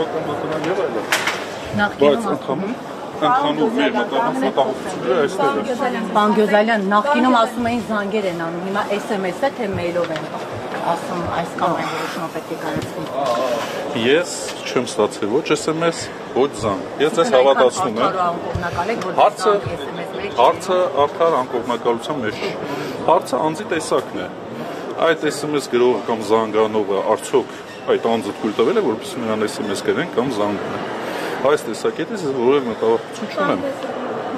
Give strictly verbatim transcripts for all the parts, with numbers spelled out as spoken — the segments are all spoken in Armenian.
Բանգյոզալյան, նախինում ասում էին զանգեր են անում, հիմա էս-էմ-էս-ը թե մեյլով են ասում այս կամ այն որոշումը պետք է կայացվի։ Ես չեմ ստացել ոչ էս-էմ-էս, ոչ զանգ։ Ես ես հավատացնում եմ։ Հարցը հարցը արդար անկողմնակալության մեջ չի։ Հարցը անձի տեսակն է։ Այդ էս-էմ-էս գրողը կամ զանգանողը արդյոք այդ անձը թույլ տվել է, որպեսզի նրան էս-էմ-էս գրեն կամ զանգեն։ Այս տեսակետից ես որևէ մտահոգություն չունեմ։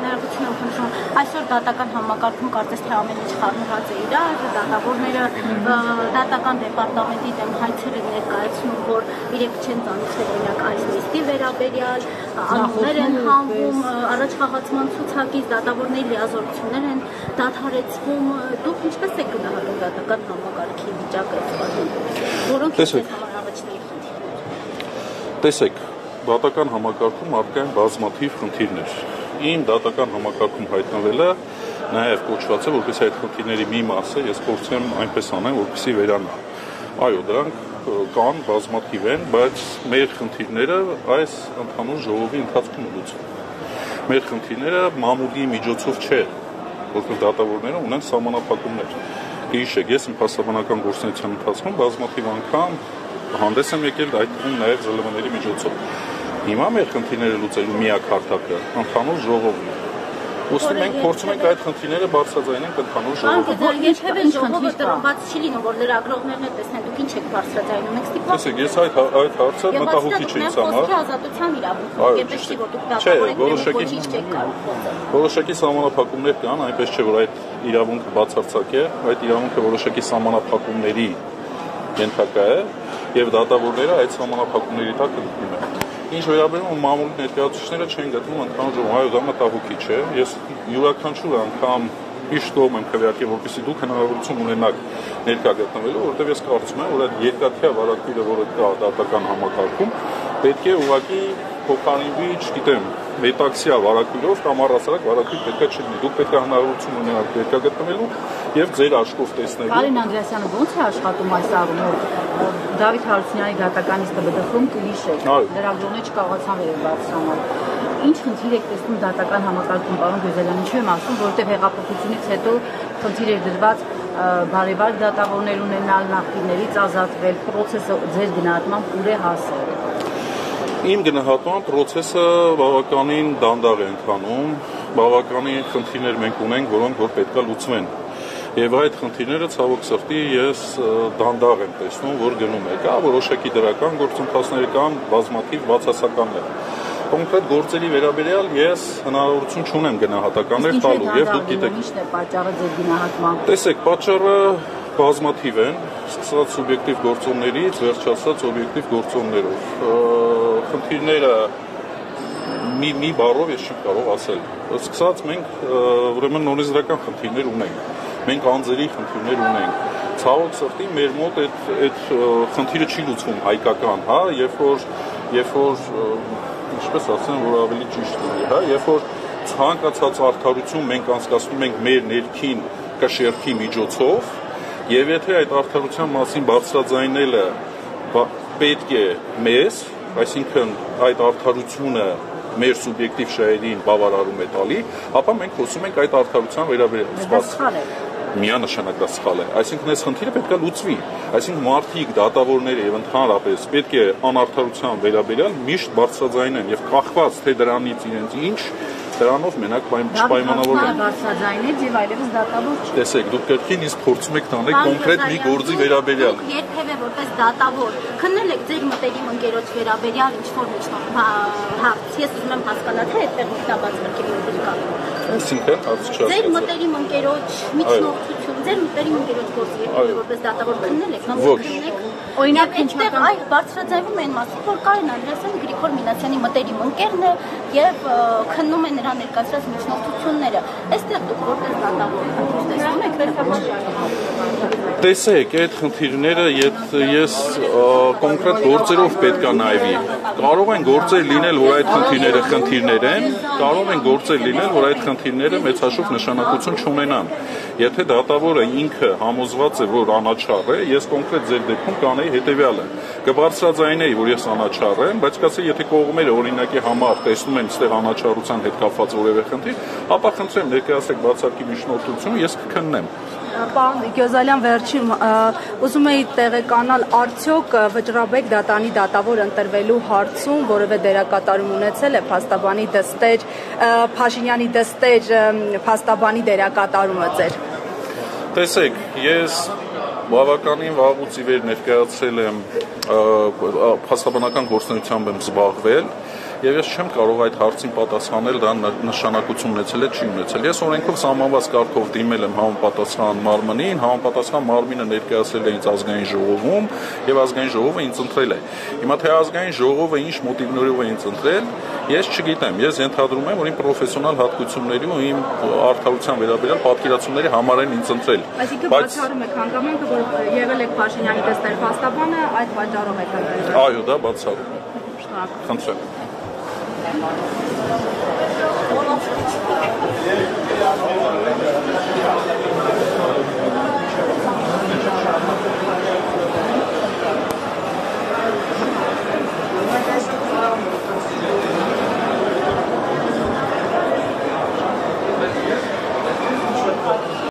Ներողություն եմ խնդրում, այսօր դատական համակարգում կարծես թե ամեն ինչ խառնված է իր, դատավորները դատական դեպարտամենտի դեմ հայցեր են ներկայացնում, որ իրենք չեն ճանաչել օրինակ այս նիստի վերաբերյալ, անուններ են հանվում, առաջխաղացման ցուցակից դատավորների լիազորություններ են դադարեցվում։ Դուք ինչպես եք գնահատում դատական համակարգի վիճակը այսօր։ Տեսեք, դատական համակարգում առկա են բազմաթիվ խնդիրներ։ Իմ դատական համակարգում հայտնվելը նաև կոչված է, որպես այդ խնդիրների մի մասը ես փորձեմ այնպես անեմ, որպեսզի վերանա։ Այո, դրանք կան, բազմաթիվ են, բայց մեր խնդիրները այս ընդհանուր ժողովի ընթացքում լուծվում։ Մեր խնդիրները մամուլի միջոցով չէ, որտեղ դատավորները ունեն սահմանափակումներ։ Գիշեք, ես իմ փաստաբանական գործունեության ընթացքում բազմաթիվ անգամ հանդես եմ եկել այդ թվում նաև ԶԼՄ-ների միջոցով։ Հիմա մեր խնդիրները լուծելու միակ հարթակը ընդհանուր ժողովն է։ Ուստի մենք փորձում ենք այդ խնդիրները բարձրաձայնել ընդհանուր ժողովը։ Եթե վեն ժողովը տրված չի լինում, որ լրագրողներն են տեսնեն, դուք ինչ եք բարձրաձայնում, եք ստիպված։ Տեսեք, ես այդ այդ հարցը մտահոգիչ է ինձ համար։ Ես ազատության իրավունք, եթե չի որ դուք դատավորեք, որոշակի սահմանափակումներ կան, այնպես չէ որ այդ իրավունքը բացարձակ է, այդ իրավունքը որոշակի սահմանափակումների ենթակա է եւ դատավորները այդ սահմանափակումների տակ ընկնում են։ Ինչ վերաբերում մամուլի ներկայացուցիչները չեն գտնում ընդհանուր ժողովը, այո, դա մտահոգիչ է։ Ես յուրաքանչյուր անգամ իշտում եմ քվեարկել, որպեսզի դուք հնարավորություն ունենաք ներկա գտնվելու, որովհետև ես կարծում եմ, որ այդ երկաթյա վարակույրը, որը կա դատական համակարգում, պետք է ուղղակի փոխարինվի, չգիտեմ, մետաքսիա վարակույրով կամ առասարակ վարակույր պետք է չլինի։ Դուք պետք է հնարավորություն ունենաք ներկա գտնվելու եւ ձեր աչքով տեսնելու։ Կարեն Անդրեասյանը ո՞նց է աշխատում այս առումով։ Դավիթ Հարությունյանի դատականից տպդխում քիչ է։ Լրագրողները չկարողացան վերաբացանալ։ Ինչ խնդիր եք տեսնում դատական համակարգում, պարոն Գյուզելյան, ինչու եմ ասում, որովհետեւ հեղափոխությունից հետո խնդիր էր դրված բարեբար դատավորներ ունենալ, նախկիններից ազատվել, process-ը ձեր գնահատմամբ ուր է հասել։ Իմ գնահատմամբ process-ը բավականին դանդաղ է ընթանում, բավականին խնդիրներ մենք ունենք, որոնք որ պետքա լուծվեն։ Եվ այդ խնդիրները ցավոք սրտի ես դանդաղ եմ տեսնում, որ գնում է, կա որոշակի դրական գործընթացներ կամ բազմաթիվ բացասականներ։ Կոնկրետ գործերի վերաբերյալ ես հնարավորություն չունեմ գնահատականներ տալու, եւ դուք գիտեք։ Իսկ ի՞նչ է պատճառը ձեր գնահատման։ Տեսեք, պատճառը բազմաթիվ են, սկսած սուբյեկտիվ գործոններից, վերջացած օբյեկտիվ գործոններով։ Խնդիրները մի մի բառով ես չեմ կարող ասել։ Սկսած մենք ուրեմն նորիզական խնդիրներ ունենք։ Մենք անձերի խնդիրներ ունենք։ Ցավոք սրտի մեր մոտ այդ այդ խնդիրը չի լուծվում հայկական, հա, երբ որ երբ որ ինչպես ասեմ, որ ավելի ճիշտ լինի, հա, երբ որ ցանկացած արդարություն մենք անցկացնում ենք մեր ներքին կշերքի միջոցով, եւ եթե այդ արդարության մասին բարձրաձայնելը պետք է մեզ, այսինքն այդ արդարությունը մեր սուբյեկտիվ շահերին բավարարում է տալի, ապա մենք խոսում ենք այդ արդարության վերաբերյալ։ Սխալ է։ Միանշանակ դա սխալ է։ Այսինքն այս խնդիրը պետք է լուծվի։ Այսինքն մարդիկ, դատավորները եւ ընդհանրապես պետք է անարդարության վերաբերյալ միշտ բարձրաձայնեն եւ կախված թե դրանից իրենց ինչ, դրանով մենակ չպայմանավորեն։ Բարձրաձայնեց եւ այլևս դատավոր չէ։ Տեսեք, դուք կրկին իսկ փորձում եք տանել կոնկրետ մի գործի վերաբերյալ։ Երբևէ որպես դատավոր քննել եք ձեր մտերիմ ընկերոջ վերաբերյալ ինչ որ միջնորդ հարց։ Ես ուզում եմ հասկանալ, թե այդտեղ դիտաբաց մտքի մտքեր կան։ Այսինքն, հարց չասեք։ Ձեր մտերիմ ընկերոջ միջնորդություն, ձեր մտերիմ ընկերոջ գործի երբևէ որպես դատավոր քննել եք, կամ քննեք։ Օրինակ, այդտեղ այ բարձրաձայնում են մասով, որ Կարեն Անդրեասյանը Գրիգոր Մինասյանի մտերիմ ընկերն է եւ քննում են նրա ներկայացրած միջնորդությունները։ Այստեղ դուք որտեղ դատավորում եք, տեսնում եք, վերաբերվում եք։ տեսեք այդ խնդիրները, եթե ես կոնկրետ գործերով պետք է նայվի, կարող են գործեր լինել, որ այդ խնդիրները խնդիրներ են, կարող են գործեր լինել, որ այդ խնդիրները մեծ հաշվով նշանակություն չունենան։ Եթե դատավորը ինքը համոզված է, որ անաչառ է, ես կոնկրետ ձեր դեպքում կանեի հետևյալը։ Կբարձրաձայնեի, որ ես անաչառ եմ, բայց կասեի, եթե կողմերը օրինակի համար տեսնում են այստեղ անաչառության հետ կապված որևէ խնդիր, ապա խնդրեմ ներկայացեք բացակի միջնորդություն, ես կքննեմ։ Պարոն Գյոզալյան, վերջին ուզում էի տեղեկանալ, արդյոք Վճռաբեկ դատանի դատավոր ընտրվելու հարցում որևէ դերակատարում ունեցել է փաստաբանի դստեր Փաշինյանի դստեր փաստաբանի դերակատարումը ձեր։ Տեսեք, ես բավականին վաղուց ի վեր ներկայացրել եմ, փաստաբանական գործունեությամբ եմ զբաղվել։ Եվ ես չեմ կարող այդ հարցին պատասխանել, դա նշանակություն ունեցել է, չի ունեցել։ Ես օրենքով սահմանված կարգով դիմել եմ համապատասխան մարմնին, համապատասխան մարմինը ներկայացրել է ինձ ազգային ժողովում, եւ ազգային ժողովը ինձ ընտրել է։ Հիմա թե ազգային ժողովը ինչ մոտիվներով է ինձ ընտրել, ես չգիտեմ։ Ես ենթադրում եմ, որ իմ պրոֆեսիոնալ հատկությունների ու իմ արդարության վերաբերյալ պատկերացումների համար են ինձ ընտրել։ Այսինքն բացառում եք հանգամանքը, որ եղել եք Փաշինյանի դստեր փաստաբանը, այդ պատճառով եք ընտրել։ Այո, դա բացառում է։ Շնորհակալ։ Խնդրեմ։ Thank you.